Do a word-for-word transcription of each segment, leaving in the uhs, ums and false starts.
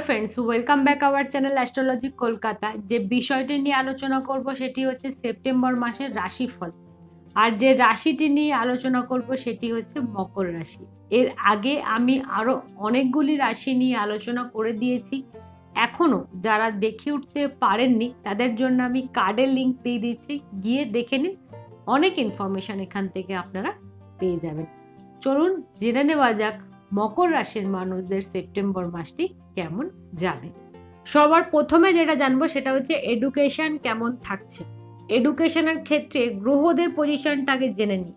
नमस्कार friends, welcome back our channel astrology Kolkata. जे विषयटी निये आलोचना करब सेटी होच्छे सेप्टेम्बर मासेर राशिफल, और जे राशिटी निये आलोचना करब सेटी होच्छे मकर राशि। एर आगे आमी आरो अनेकगुली राशि निये आलोचना करे दिएछि, एखोनो जारा देखे उठते पारेननि तादेर जोन्नो आमी कार्डेर लिंक दिए दिएछि, गिये देखे निन। अनेक इनफरमेशन एखान थेके आपनारा पेये जाबेन। चलुन जेने नेওয়া যাক मकर राशिर मानुषदेर सेप्टेम्बर मासटी केमन जाबे। सबार प्रथमे जेटा जानबो सेटा होच्छे एडुकेशन केमन थाकछे। एडुकेशनेर क्षेत्रे ग्रहदेर पजिशनटाके जेने नि।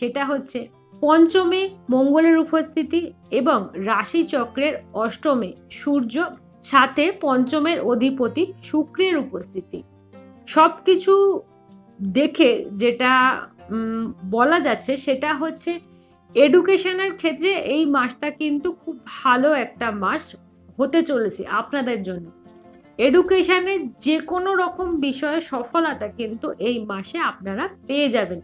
सेटा होच्छे पंचमे मंगलेर उपस्थिति एवं राशि चक्रेर अष्टमे सूर्य, साथे पंचमेर अधिपति शुक्रेर उपस्थिति। सबकिछु देखे जेटा बला जाच्छे सेटा होच्छे एडुकेशनर क्षेत्रे एई मासटा किन्तु खूब भालो एकटा मास होते चलेछे आपनादेर जन्य। एडुकेशने जे कोनो रकम विषये सफलता किन्तु एई मासे आपनारा पेये जाबेन।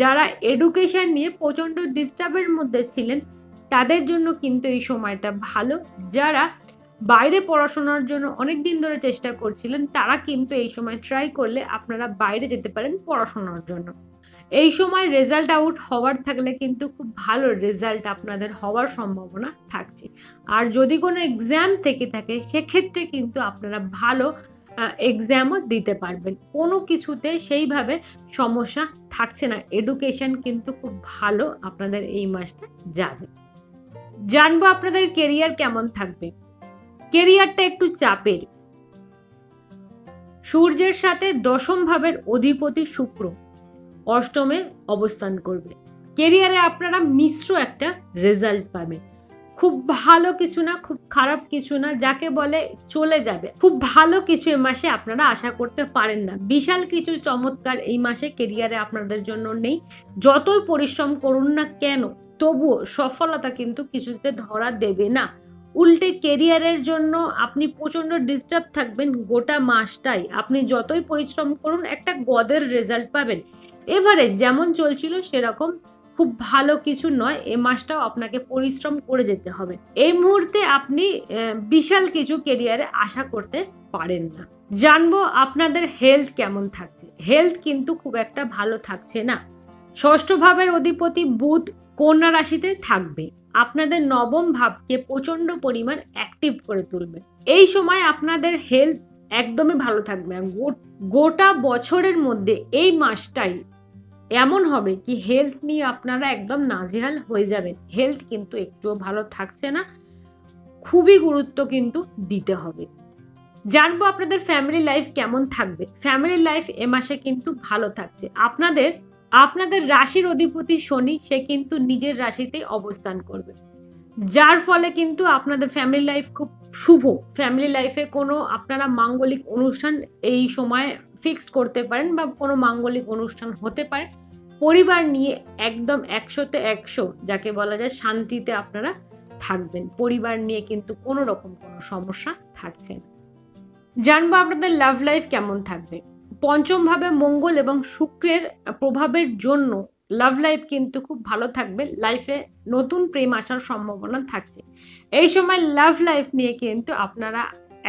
जारा एडुकेशन निये प्रचंड डिस्टार्बेर मध्ये छिलेन तादेर जन्य किन्तु एई समयटा भालो। जारा बाइरे पढ़ाशोनार जन्य अनेक दिन धरे चेष्टा करछिलेन तारा किन्तु एई समय ट्राई करले आपनारा बाइरे जेते पारेन पढ़ाशोनार जन्य। এই সময় রেজাল্ট আউট হওয়ার থাকলে কিন্তু খুব ভালো রেজাল্ট আপনাদের হওয়ার সম্ভাবনা থাকছে। আর যদি কোনো এক্সাম থেকে থাকে সেক্ষেত্রে কিন্তু আপনারা ভালো এক্সামও দিতে পারবেন। কোনো কিছুতে সেইভাবে সমস্যা থাকছে না। এডুকেশন কিন্তু খুব ভালো আপনাদের এই মাসটা যাবে। জানবো আপনাদের ক্যারিয়ার কেমন থাকবে। ক্যারিয়ারটা একটু চাপের। সূর্যের সাথে দশম ভাবের অধিপতি শুক্র अष्टमे अवस्थान करबे। कैरियारे आपनारा मिश्र एक रेजल्ट पाबेन। खूब भालो किछु ना, खूब खराब किछु ना, जाके बोले चले जाबे। खूब भालो किछु एई मासे आपनारा आशा करते पारेन ना। विशाल किछु चमत्कार एई मासे कैरियारे आपनादेर जोन्नो नेई। जतोई परिश्रम करुन ना केन तबुओ सफलता किन्तु किछुते धरा देबे ना। उल्टे कैरियारेर जोन्नो आपनी प्रचंड डिस्टार्ब थाकबेन गोटा मासटाई। आपनी जतोई परिश्रम करुन एकटा गदेर रेजल्ट पाबेन। एभारेज जेमन चलछिलो सेरकम खूब भालो किछु नय। ए मासटाओ आपनाके परिश्रम करे जेते होबे। एई मुहूर्ते आपनि विशाल किछु कैरियारे आशा करते पारेन ना। जानबो आपनादेर हेल्थ केमन थाकछे। हेल्थ किन्तु खूब एकटा भालो थाकछे ना। षष्ठ भावेर अधिपति बुध कन्या राशिते थाकबे। आपनादेर नवम भावके प्रचंड परिमाण एक्टिव करे तुलबे। एई समय आपनादेर हेल्थ एकदमই ভালো থাকবে। গোটা বছরের মধ্যে এই মাসটাই এমন হবে কি হেলথ নিয়ে আপনারা একদম নাজেহাল হয়ে যাবেন। হেলথ কিন্তু একটুও ভালো থাকছে না। খুবই গুরুত্ব কিন্তু দিতে হবে। জানবো আপনাদের ফ্যামিলি লাইফ কেমন থাকবে। ফ্যামিলি লাইফ এই মাসে কিন্তু ভালো থাকছে। আপনাদের আপনাদের রাশির অধিপতি শনি সে কিন্তু নিজের রাশিতেই অবস্থান করবে, যার ফলে কিন্তু আপনাদের ফ্যামিলি লাইফ খুব শুভ। ফ্যামিলি লাইফে কোনো আপনারা মাঙ্গলিক অনুষ্ঠান এই সময় ফিক্সড করতে পারেন বা কোনো মাঙ্গলিক অনুষ্ঠান হতে পারে। পরিবার নিয়ে একদম একশোতে একশো যাকে বলা যায় শান্তিতে আপনারা থাকবেন। পরিবার নিয়ে কিন্তু কোনো রকম কোনো সমস্যা থাকছে না। জানবো আপনাদের লাভ লাইফ কেমন থাকবে। পঞ্চম ভাবে মঙ্গল এবং শুক্রের প্রভাবের জন্য লাভ লাইফ কিন্তু খুব ভালো থাকবে। লাইফে নতুন প্রেম আসার সম্ভাবনা থাকছে। এই সময় লাভ লাইফ নিয়ে কিন্তু আপনারা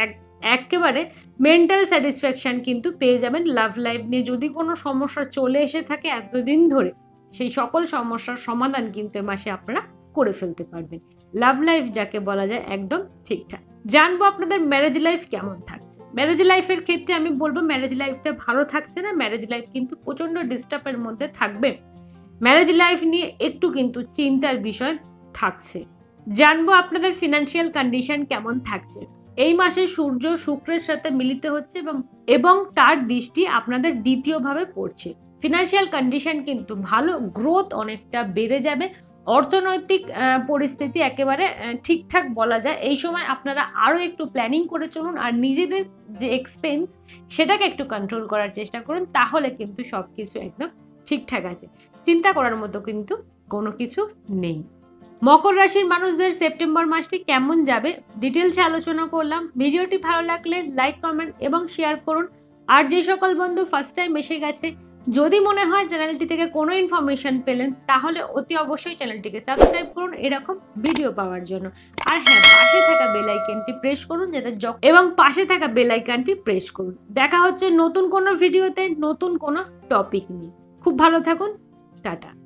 এক একেবারে মেন্টাল স্যাটিসফ্যাকশন কিন্তু পেয়ে যাবেন। লাভ লাইফ নিয়ে যদি কোনো সমস্যা চলে এসে থাকে এতদিন ধরে সেই সকল সমস্যার সমাধান কিন্তু এই মাসে আপনারা করে ফেলতে পারবেন। লাভ লাইফ যাকে বলা যায় একদম ঠিকঠাক। জানবো আপনাদের ম্যারেজ লাইফ কেমন থাকছে। ম্যারেজ লাইফের ক্ষেত্রে আমি বলবো ম্যারেজ লাইফটা ভালো থাকছে না। ম্যারেজ লাইফ কিন্তু প্রচণ্ড ডিস্টার্বের মধ্যে থাকবে। ম্যারেজ লাইফ নিয়ে একটু কিন্তু চিন্তার বিষয় থাকছে। জানবো আপনাদের ফিনান্সিয়াল কন্ডিশন কেমন থাকছে। এই মাসে সূর্য শুক্রের সাথে মিলিত হচ্ছে এবং এবং তার দৃষ্টি আপনাদের দ্বিতীয় ভাবে পড়ছে। ফিনান্সিয়াল কন্ডিশন কিন্তু ভালো। গ্রোথ অনেকটা বেড়ে যাবে। অর্থনৈতিক পরিস্থিতি একেবারে ঠিকঠাক বলা যায়। এই সময় আপনারা আরও একটু প্ল্যানিং করে চলুন আর নিজেদের যে এক্সপেন্স সেটাকে একটু কন্ট্রোল করার চেষ্টা করুন, তাহলে কিন্তু সব কিছু একদম ঠিকঠাক আছে। চিন্তা করার মতো কিন্তু কোনো কিছু নেই। মকর রাশির মানুষদের সেপ্টেম্বর মাসটি কেমন যাবে ডিটেলসে আলোচনা করলাম। ভিডিওটি ভালো লাগলে লাইক কমেন্ট এবং শেয়ার করুন। আর যে সকল বন্ধু ফার্স্ট টাইম এসে গেছে যদি মনে হয় চ্যানেলটি থেকে কোনো ইনফরমেশন পেলেন তাহলে অতি অবশ্যই চ্যানেলটিকে সাবস্ক্রাইব করুন এরকম ভিডিও পাওয়ার জন্য। আর হ্যাঁ, পাশে থাকা বেল আইকনটি প্রেস করুন যাতে এবং পাশে থাকা বেল আইকনটি প্রেস করুন। দেখা হচ্ছে নতুন কোনো ভিডিওতে নতুন কোনো টপিক নিয়ে। খুব ভালো থাকুন, টাটা।